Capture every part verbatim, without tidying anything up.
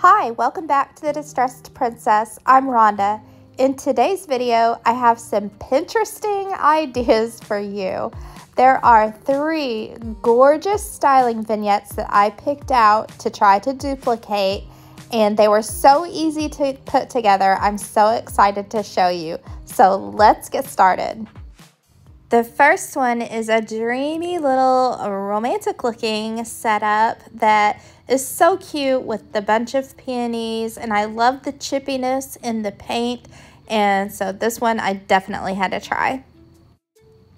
Hi, welcome back to The Distressed Princess. I'm Rhonda. In today's video, I have some Pinteresting ideas for you. There are three gorgeous styling vignettes that I picked out to try to duplicate, and they were so easy to put together. I'm so excited to show you. So let's get started. The first one is a dreamy little romantic looking setup that is so cute with the bunch of peonies, and I love the chippiness in the paint, and so this one I definitely had to try.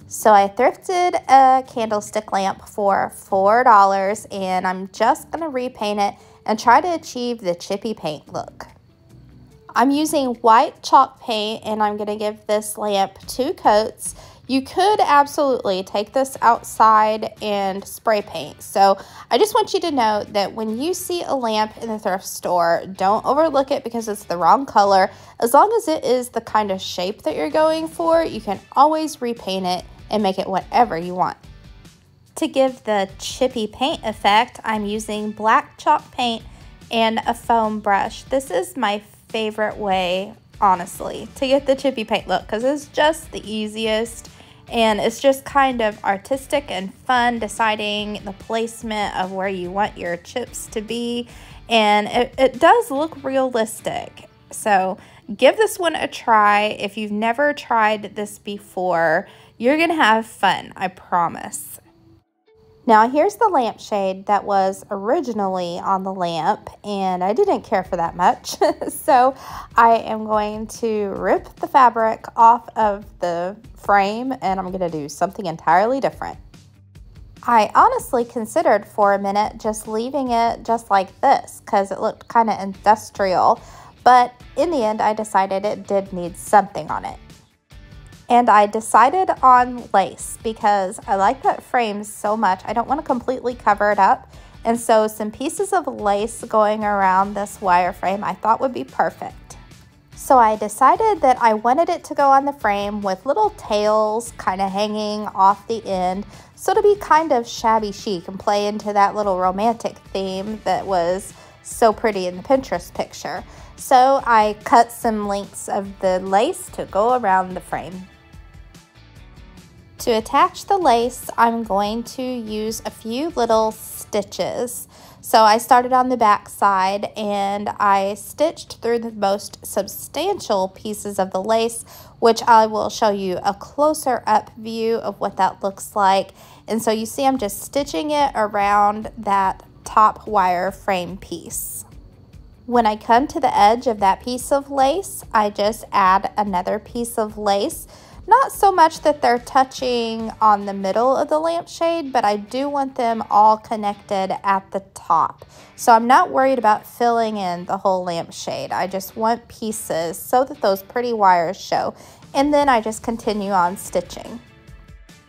So I thrifted a candlestick lamp for four dollars, and I'm just going to repaint it and try to achieve the chippy paint look. I'm using white chalk paint, and I'm going to give this lamp two coats. You could absolutely take this outside and spray paint. So I just want you to know that when you see a lamp in the thrift store, don't overlook it because it's the wrong color. As long as it is the kind of shape that you're going for, you can always repaint it and make it whatever you want. To give the chippy paint effect, I'm using black chalk paint and a foam brush. This is my favorite way, honestly, to get the chippy paint look because it's just the easiest. And it's just kind of artistic and fun deciding the placement of where you want your chips to be. And it, it does look realistic. So give this one a try. If you've never tried this before, you're going to have fun, I promise. Now here's the lampshade that was originally on the lamp, and I didn't care for that much. So I am going to rip the fabric off of the frame, and I'm gonna do something entirely different. I honestly considered for a minute just leaving it just like this because it looked kind of industrial, but in the end I decided it did need something on it. And I decided on lace because I like that frame so much. I don't want to completely cover it up. And so some pieces of lace going around this wireframe I thought would be perfect. So I decided that I wanted it to go on the frame with little tails kind of hanging off the end. So to be kind of shabby chic and play into that little romantic theme that was so pretty in the Pinterest picture. So I cut some lengths of the lace to go around the frame. To attach the lace, I'm going to use a few little stitches. So I started on the back side and I stitched through the most substantial pieces of the lace, which I will show you a closer up view of what that looks like. And so you see I'm just stitching it around that top wire frame piece. When I come to the edge of that piece of lace, I just add another piece of lace. Not so much that they're touching on the middle of the lampshade, but I do want them all connected at the top. So I'm not worried about filling in the whole lampshade. I just want pieces so that those pretty wires show. And then I just continue on stitching.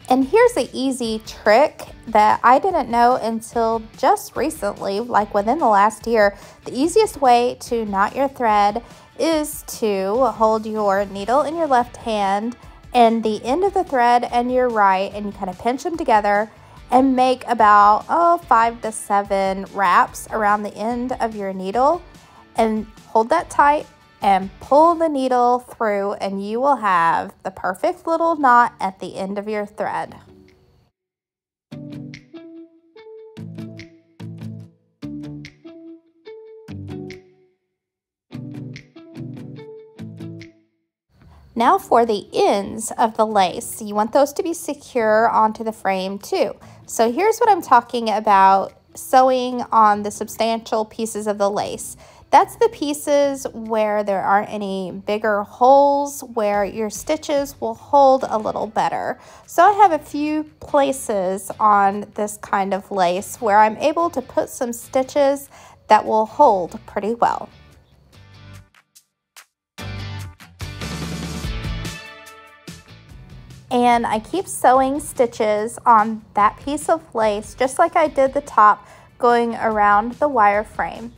And here's an easy trick that I didn't know until just recently, like within the last year. The easiest way to knot your thread is to hold your needle in your left hand and the end of the thread and your right, and you kind of pinch them together and make about oh, five to seven wraps around the end of your needle and hold that tight and pull the needle through, and you will have the perfect little knot at the end of your thread. Now for the ends of the lace, you want those to be secure onto the frame too. So here's what I'm talking about sewing on the substantial pieces of the lace. That's the pieces where there aren't any bigger holes, where your stitches will hold a little better. So I have a few places on this kind of lace where I'm able to put some stitches that will hold pretty well. And I keep sewing stitches on that piece of lace, just like I did the top, going around the wire frame.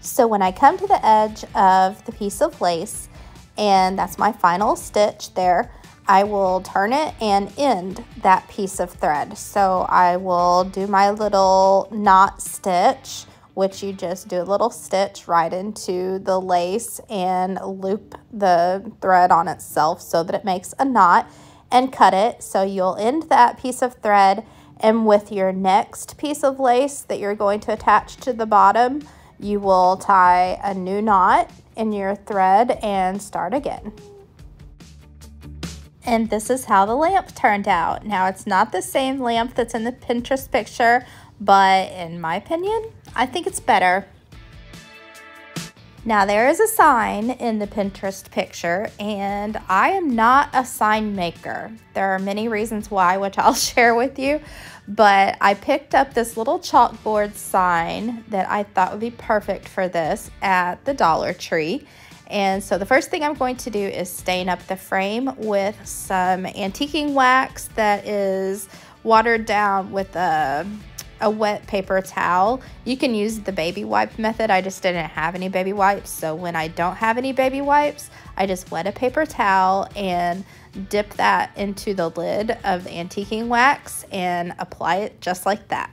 So when I come to the edge of the piece of lace, and that's my final stitch there, I will turn it and end that piece of thread. So I will do my little knot stitch which you just do a little stitch right into the lace and loop the thread on itself so that it makes a knot and cut it. So you'll end that piece of thread, and with your next piece of lace that you're going to attach to the bottom, you will tie a new knot in your thread and start again. And this is how the lamp turned out. Now, it's not the same lamp that's in the Pinterest picture, but in my opinion, I think it's better. Now, there is a sign in the Pinterest picture, and I am not a sign maker. There are many reasons why, which I'll share with you, but I picked up this little chalkboard sign that I thought would be perfect for this at the Dollar Tree. And so the first thing I'm going to do is stain up the frame with some antiquing wax that is watered down with a, a wet paper towel. You can use the baby wipe method. I just didn't have any baby wipes. So when I don't have any baby wipes, I just wet a paper towel and dip that into the lid of the antiquing wax and apply it just like that.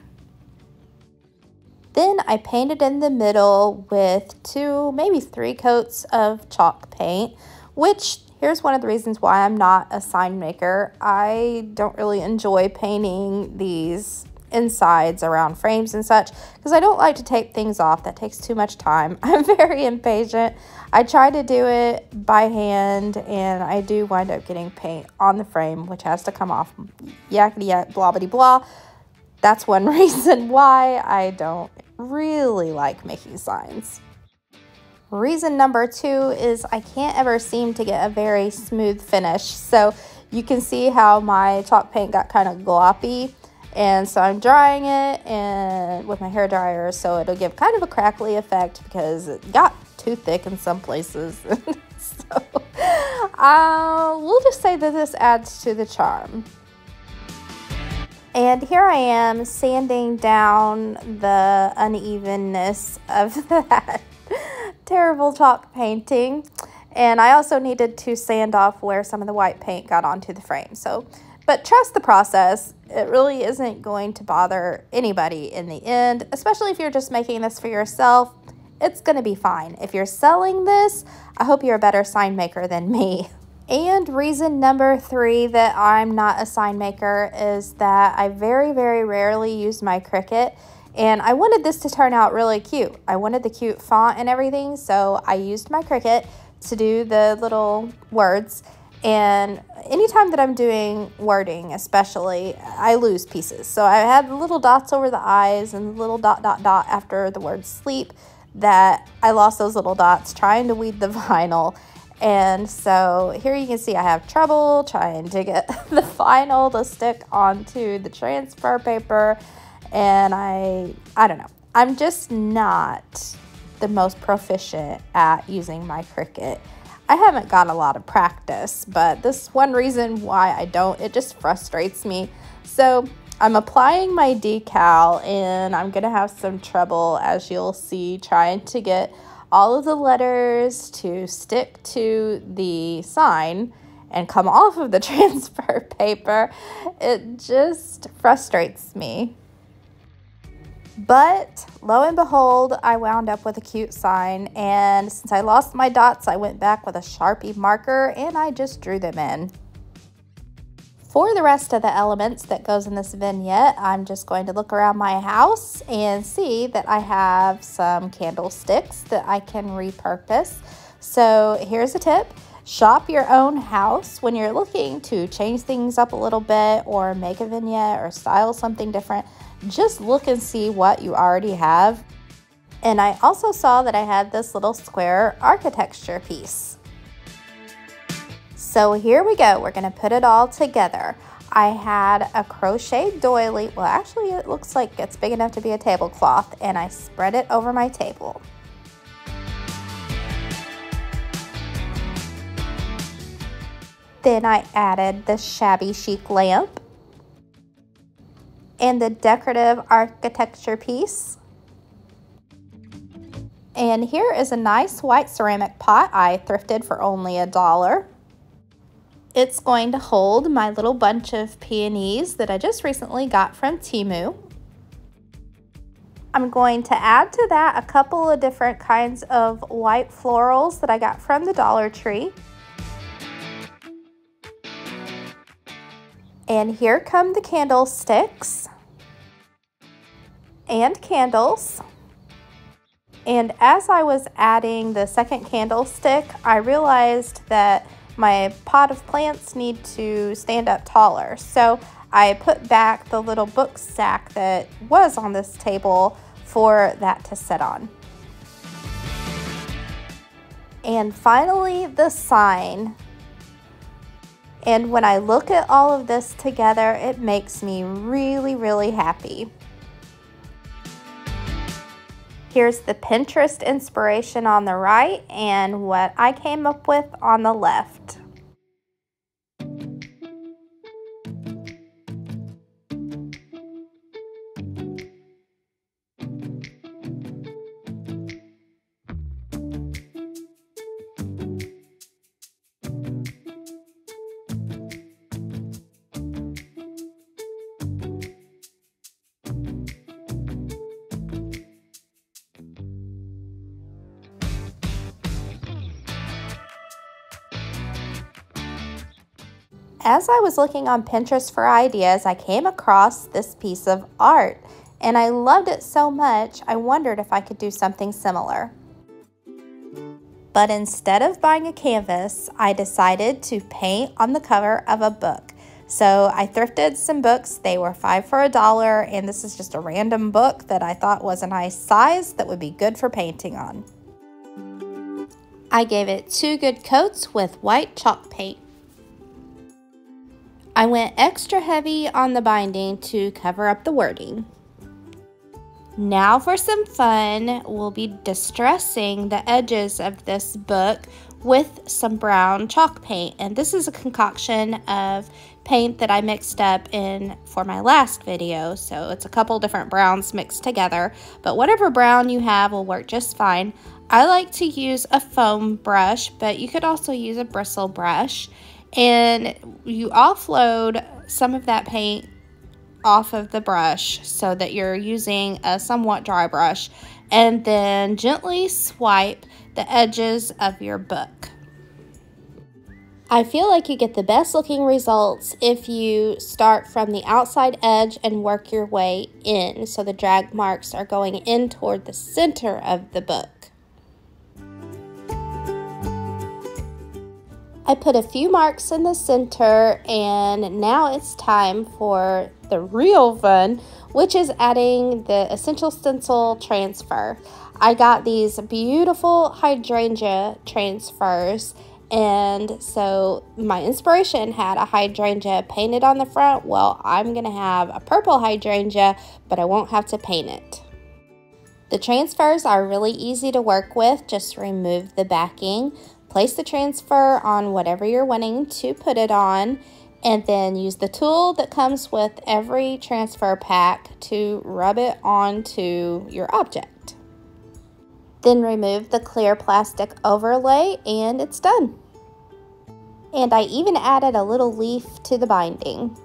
Then I painted in the middle with two, maybe three coats of chalk paint, which here's one of the reasons why I'm not a sign maker. I don't really enjoy painting these insides around frames and such because I don't like to tape things off. That takes too much time. I'm very impatient. I try to do it by hand, and I do wind up getting paint on the frame, which has to come off yakety yak, blah, bitty, blah. That's one reason why I don't really like making signs. Reason number two is I can't ever seem to get a very smooth finish. So you can see how my chalk paint got kind of gloppy, and so I'm drying it and with my hair dryer, so it'll give kind of a crackly effect because it got too thick in some places. So uh, we'll just say that this adds to the charm. And here I am sanding down the unevenness of that terrible chalk painting. And I also needed to sand off where some of the white paint got onto the frame. So, but trust the process. It really isn't going to bother anybody in the end, especially if you're just making this for yourself. It's going to be fine. If you're selling this, I hope you're a better sign maker than me. And reason number three that I'm not a sign maker is that I very, very rarely use my Cricut. And I wanted this to turn out really cute. I wanted the cute font and everything, so I used my Cricut to do the little words. And anytime that I'm doing wording, especially, I lose pieces. So I had the little dots over the eyes and the little dot, dot, dot after the word sleep that I lost those little dots trying to weed the vinyl. And so here you can see I have trouble trying to get the vinyl to stick onto the transfer paper. And I, I don't know, I'm just not the most proficient at using my Cricut. I haven't got a lot of practice, but this is one reason why I don't. It just frustrates me. So I'm applying my decal, and I'm going to have some trouble, as you'll see, trying to get all of the letters to stick to the sign and come off of the transfer paper. It just frustrates me. But lo and behold, I wound up with a cute sign, and since I lost my dots, I went back with a Sharpie marker and I just drew them in. For the rest of the elements that goes in this vignette, I'm just going to look around my house and see that I have some candlesticks that I can repurpose. So here's a tip. Shop your own house when you're looking to change things up a little bit or make a vignette or style something different. Just look and see what you already have. And I also saw that I had this little square architecture piece. So here we go, we're gonna put it all together. I had a crocheted doily, well actually it looks like it's big enough to be a tablecloth, and I spread it over my table. Then I added the shabby chic lamp and the decorative architecture piece. And here is a nice white ceramic pot I thrifted for only a dollar. It's going to hold my little bunch of peonies that I just recently got from Temu. I'm going to add to that a couple of different kinds of white florals that I got from the Dollar Tree. And here come the candlesticks and candles. And as I was adding the second candlestick, I realized that my pot of plants need to stand up taller. So I put back the little book stack that was on this table for that to sit on. And finally, the sign. And when I look at all of this together, it makes me really, really happy. Here's the Pinterest inspiration on the right and what I came up with on the left. As I was looking on Pinterest for ideas, I came across this piece of art, and I loved it so much, I wondered if I could do something similar. But instead of buying a canvas, I decided to paint on the cover of a book. So I thrifted some books. They were five for a dollar, and this is just a random book that I thought was a nice size that would be good for painting on. I gave it two good coats with white chalk paint. I went extra heavy on the binding to cover up the wording. Now for some fun, we'll be distressing the edges of this book with some brown chalk paint. And this is a concoction of paint that I mixed up in for my last video. So it's a couple different browns mixed together, but whatever brown you have will work just fine. I like to use a foam brush, but you could also use a bristle brush. And you offload some of that paint off of the brush so that you're using a somewhat dry brush, and then gently swipe the edges of your book. I feel like you get the best looking results if you start from the outside edge and work your way in, so the drag marks are going in toward the center of the book. I put a few marks in the center, and now it's time for the real fun, which is adding the Essential Stencil transfer. I got these beautiful hydrangea transfers, and so my inspiration had a hydrangea painted on the front. Well, I'm gonna have a purple hydrangea, but I won't have to paint it. The transfers are really easy to work with. Just remove the backing. Place the transfer on whatever you're wanting to put it on, and then use the tool that comes with every transfer pack to rub it onto your object. Then remove the clear plastic overlay, and it's done. And I even added a little leaf to the binding.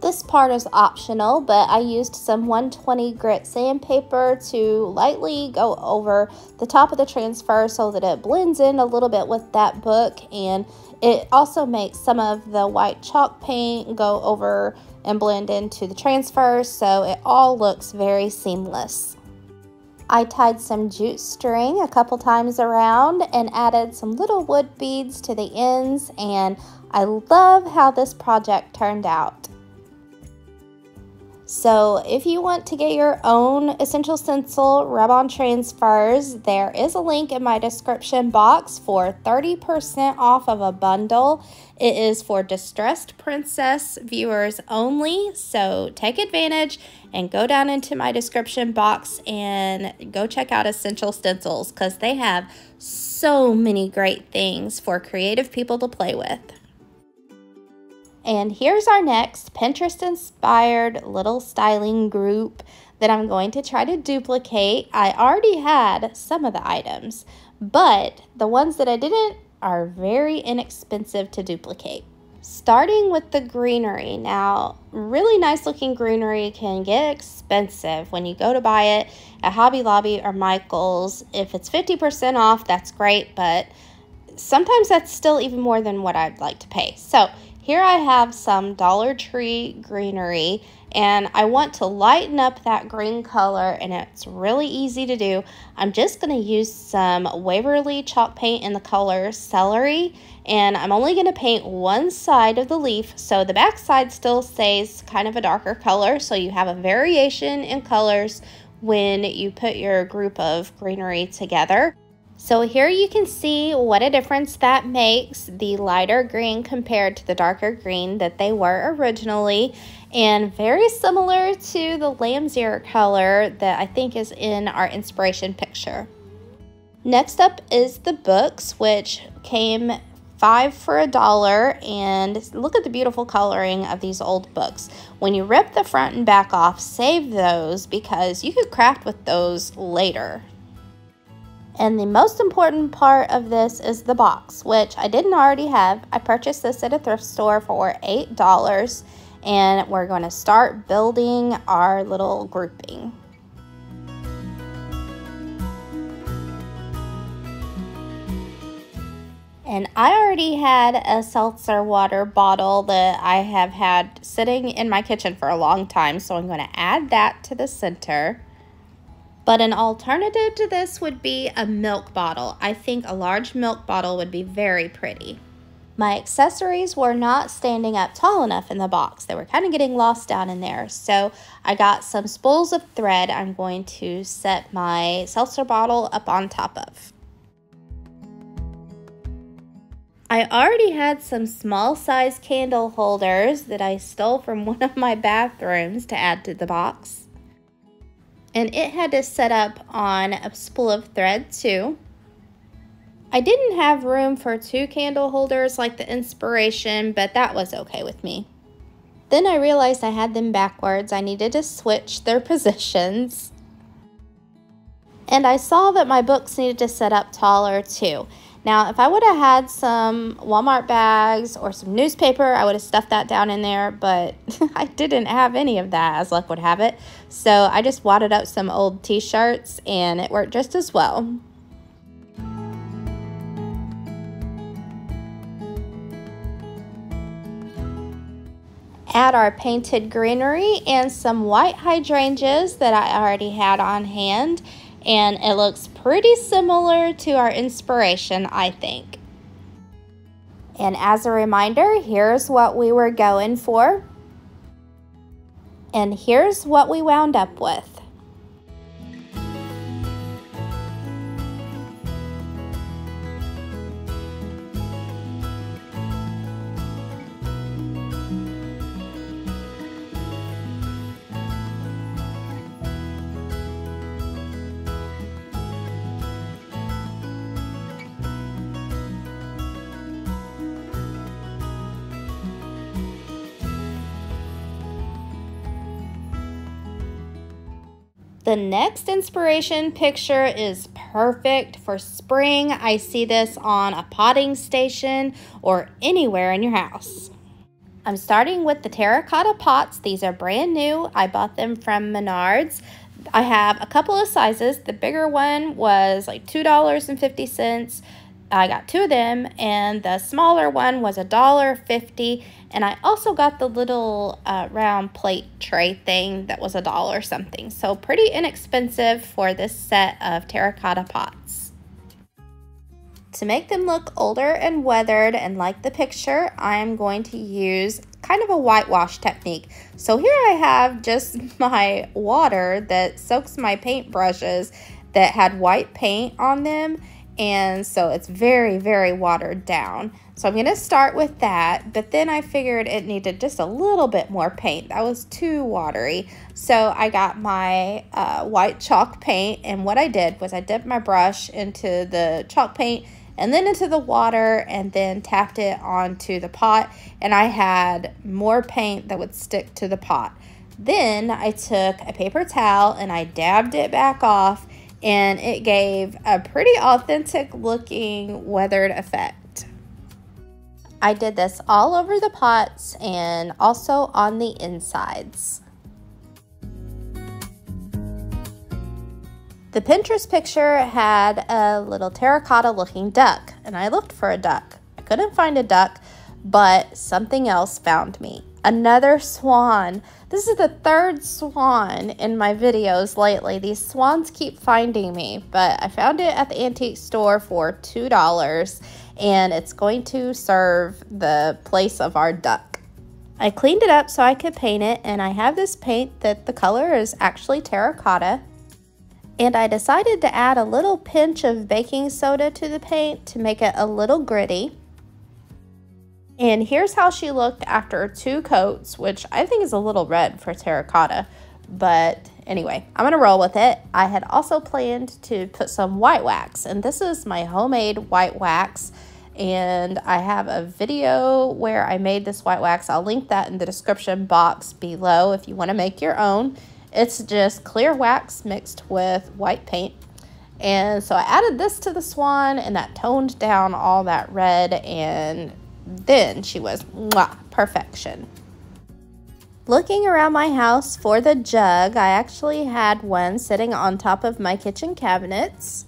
This part is optional, but I used some one twenty grit sandpaper to lightly go over the top of the transfer so that it blends in a little bit with that book, and it also makes some of the white chalk paint go over and blend into the transfer, so it all looks very seamless. I tied some jute string a couple times around and added some little wood beads to the ends, and I love how this project turned out. So if you want to get your own Essential Stencil rub-on transfers, there is a link in my description box for thirty percent off of a bundle. It is for Distressed Princess viewers only, so take advantage and go down into my description box and go check out Essential Stencils, because they have so many great things for creative people to play with. And here's our next Pinterest-inspired little styling group that I'm going to try to duplicate. I already had some of the items, but the ones that I didn't are very inexpensive to duplicate. starting with the greenery. Now, really nice looking greenery can get expensive when you go to buy it at Hobby Lobby or Michaels. If it's fifty percent off, that's great, but sometimes that's still even more than what I'd like to pay. So here I have some Dollar Tree greenery, and I want to lighten up that green color, and it's really easy to do. I'm just going to use some Waverly chalk paint in the color Celery, and I'm only going to paint one side of the leaf, so the back side still stays kind of a darker color, so you have a variation in colors when you put your group of greenery together. So here you can see what a difference that makes, the lighter green compared to the darker green that they were originally, and very similar to the lamb's ear color that I think is in our inspiration picture. Next up is the books, which came five for a dollar, and look at the beautiful coloring of these old books. When you rip the front and back off, save those because you could craft with those later. And the most important part of this is the box, which I didn't already have. I purchased this at a thrift store for eight dollars, and we're going to start building our little grouping. And I already had a seltzer water bottle that I have had sitting in my kitchen for a long time, so I'm going to add that to the center. But an alternative to this would be a milk bottle. I think a large milk bottle would be very pretty. My accessories were not standing up tall enough in the box. They were kind of getting lost down in there. So I got some spools of thread I'm going to set my seltzer bottle up on top of. I already had some small size candle holders that I stole from one of my bathrooms to add to the box. And it had to set up on a spool of thread too. I didn't have room for two candle holders like the inspiration, but that was okay with me. Then I realized I had them backwards. I needed to switch their positions. And I saw that my books needed to set up taller too. Now, if I would have had some Walmart bags or some newspaper, I would have stuffed that down in there, but I didn't have any of that, as luck would have it. So I just wadded up some old t-shirts, and it worked just as well. Add our painted greenery and some white hydrangeas that I already had on hand. And it looks pretty similar to our inspiration, I think. And as a reminder, here's what we were going for. And here's what we wound up with. The next inspiration picture is perfect for spring. I see this on a potting station or anywhere in your house. I'm starting with the terracotta pots. These are brand new. I bought them from Menards. I have a couple of sizes. The bigger one was like two dollars and fifty cents. I got two of them, and the smaller one was a dollar fifty, and I also got the little uh, round plate tray thing that was a dollar something, so pretty inexpensive for this set of terracotta pots. To make them look older and weathered and like the picture, I'm going to use kind of a whitewash technique. So here I have just my water that soaks my paint brushes that had white paint on them, and so it's very, very watered down. So I'm going to start with that, but then I figured it needed just a little bit more paint. That was too watery. So I got my uh, white chalk paint, and what I did was I dipped my brush into the chalk paint and then into the water and then tapped it onto the pot, and I had more paint that would stick to the pot. Then I took a paper towel and I dabbed it back off, and it gave a pretty authentic looking weathered effect. I did this all over the pots and also on the insides. The Pinterest picture had a little terracotta looking duck, and I looked for a duck. I couldn't find a duck, but something else found me. Another swan. This is the third swan in my videos lately. These swans keep finding me, but I found it at the antique store for two dollars, and it's going to serve the place of our duck. I cleaned it up so I could paint it, and I have this paint that the color is actually terracotta. And I decided to add a little pinch of baking soda to the paint to make it a little gritty. And here's how she looked after two coats, which I think is a little red for terracotta. But anyway, I'm gonna roll with it. I had also planned to put some white wax, and this is my homemade white wax. And I have a video where I made this white wax. I'll link that in the description box below if you wanna make your own. It's just clear wax mixed with white paint. And so I added this to the swan, and that toned down all that red, and then she was mwah, perfection. Looking around my house for the jug, I actually had one sitting on top of my kitchen cabinets.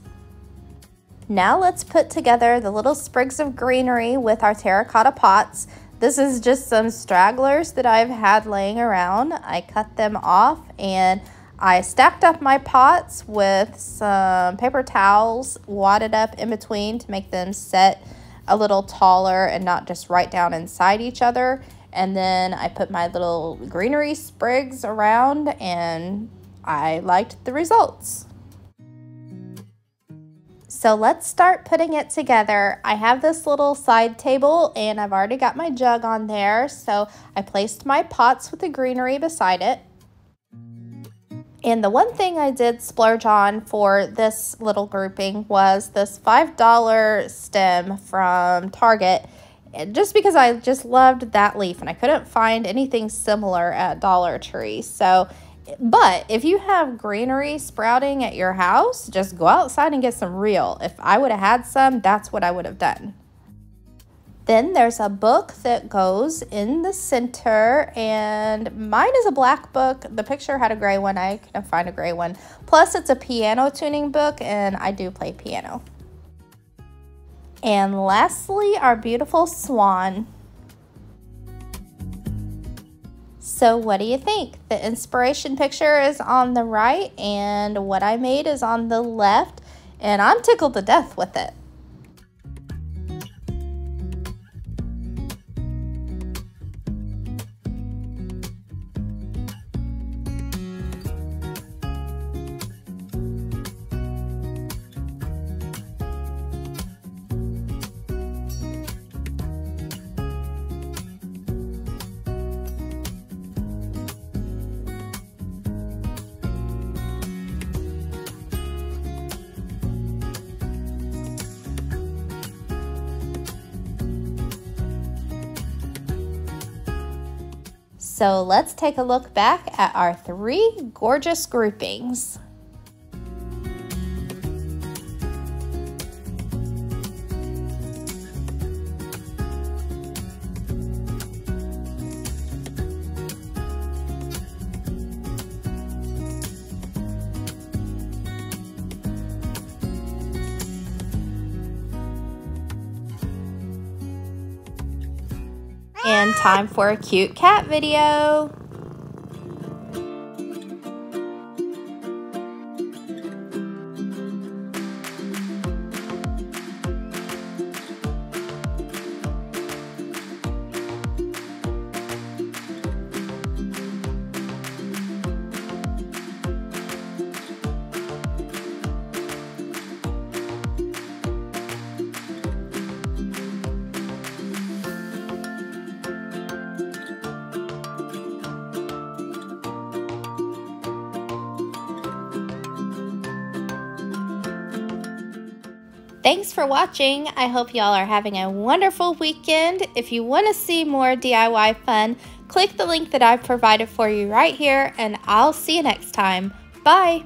Now let's put together the little sprigs of greenery with our terracotta pots. This is just some stragglers that I've had laying around. I cut them off and I stacked up my pots with some paper towels wadded up in between to make them set a little taller and not just right down inside each other. And then I put my little greenery sprigs around, and I liked the results. So let's start putting it together. I have this little side table, and I've already got my jug on there, so I placed my pots with the greenery beside it. And the one thing I did splurge on for this little grouping was this five dollar stem from Target, just because I just loved that leaf, and I couldn't find anything similar at Dollar Tree. So but if you have greenery sprouting at your house, just go outside and get some real. If I would have had some, that's what I would have done. Then there's a book that goes in the center, and mine is a black book. The picture had a gray one. I couldn't find a gray one. Plus, it's a piano tuning book, and I do play piano. And lastly, our beautiful swan. So what do you think? The inspiration picture is on the right, and what I made is on the left, and I'm tickled to death with it. So let's take a look back at our three gorgeous groupings. And time for a cute cat video. Thanks for watching. I hope y'all are having a wonderful weekend. If you want to see more D I Y fun, click the link that I've provided for you right here, and I'll see you next time. Bye!